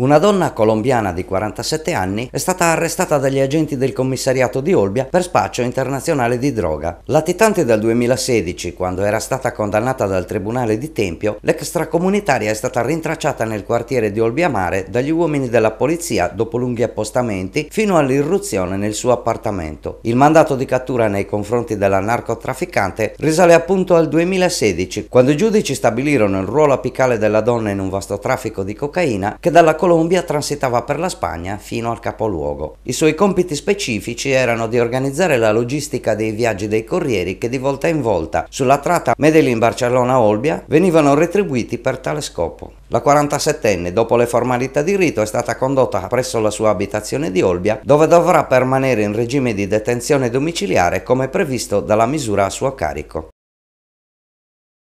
Una donna colombiana di 47 anni è stata arrestata dagli agenti del commissariato di Olbia per spaccio internazionale di droga. Latitante dal 2016, quando era stata condannata dal Tribunale di Tempio, l'extracomunitaria è stata rintracciata nel quartiere di Olbia Mare dagli uomini della polizia dopo lunghi appostamenti fino all'irruzione nel suo appartamento. Il mandato di cattura nei confronti della narcotrafficante risale appunto al 2016, quando i giudici stabilirono il ruolo apicale della donna in un vasto traffico di cocaina che dalla Colombia transitava per la Spagna fino al capoluogo. I suoi compiti specifici erano di organizzare la logistica dei viaggi dei corrieri che di volta in volta sulla tratta Medellin-Barcellona-Olbia venivano retribuiti per tale scopo. La 47enne, dopo le formalità di rito, è stata condotta presso la sua abitazione di Olbia, dove dovrà permanere in regime di detenzione domiciliare come previsto dalla misura a suo carico.